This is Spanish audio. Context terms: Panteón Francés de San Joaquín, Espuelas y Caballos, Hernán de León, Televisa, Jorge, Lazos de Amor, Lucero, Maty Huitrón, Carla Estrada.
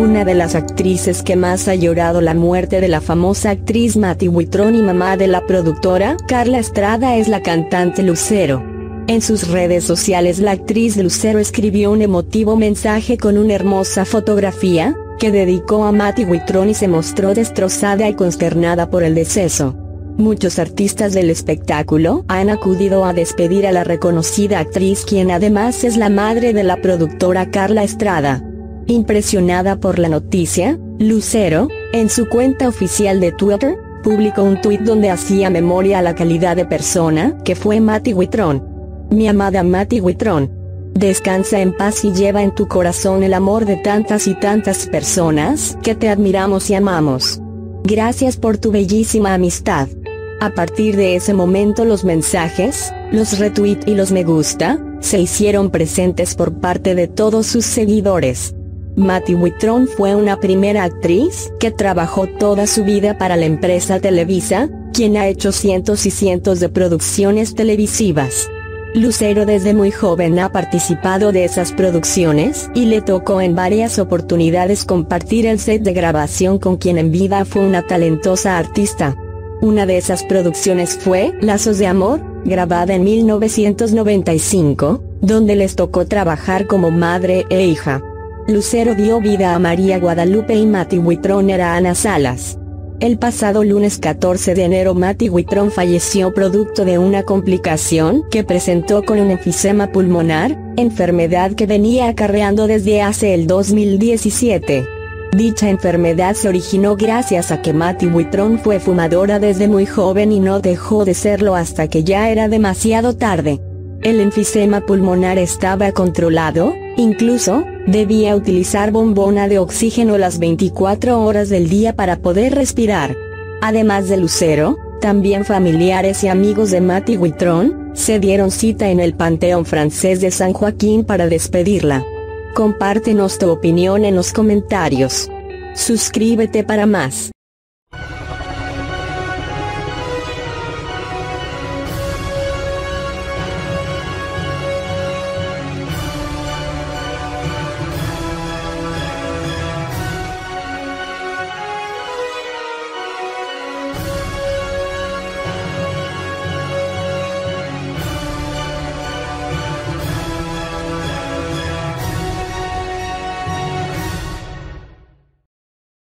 una de las actrices que más ha llorado la muerte de la famosa actriz Maty Huitrón y mamá de la productora Carla Estrada es la cantante Lucero. En sus redes sociales la actriz Lucero escribió un emotivo mensaje con una hermosa fotografía, que dedicó a Maty Huitrón y se mostró destrozada y consternada por el deceso. Muchos artistas del espectáculo han acudido a despedir a la reconocida actriz, quien además es la madre de la productora Carla Estrada. Impresionada por la noticia, Lucero, en su cuenta oficial de Twitter, publicó un tuit donde hacía memoria a la calidad de persona que fue Maty Huitrón. Mi amada Maty Huitrón, descansa en paz y lleva en tu corazón el amor de tantas y tantas personas que te admiramos y amamos. Gracias por tu bellísima amistad. A partir de ese momento los mensajes, los retweets y los me gusta, se hicieron presentes por parte de todos sus seguidores. Maty Huitrón fue una primera actriz que trabajó toda su vida para la empresa Televisa, quien ha hecho cientos y cientos de producciones televisivas. Lucero desde muy joven ha participado de esas producciones y le tocó en varias oportunidades compartir el set de grabación con quien en vida fue una talentosa artista. Una de esas producciones fue Lazos de Amor, grabada en 1995, donde les tocó trabajar como madre e hija. Lucero dio vida a María Guadalupe y Maty Huitrón era Ana Salas. El pasado lunes 14 de enero Maty Huitrón falleció producto de una complicación que presentó con un enfisema pulmonar, enfermedad que venía acarreando desde hace el 2017. Dicha enfermedad se originó gracias a que Maty Huitrón fue fumadora desde muy joven y no dejó de serlo hasta que ya era demasiado tarde. El enfisema pulmonar estaba controlado, incluso, debía utilizar bombona de oxígeno las 24 horas del día para poder respirar. Además de Lucero, también familiares y amigos de Maty Huitrón se dieron cita en el Panteón Francés de San Joaquín para despedirla. Compártenos tu opinión en los comentarios. Suscríbete para más.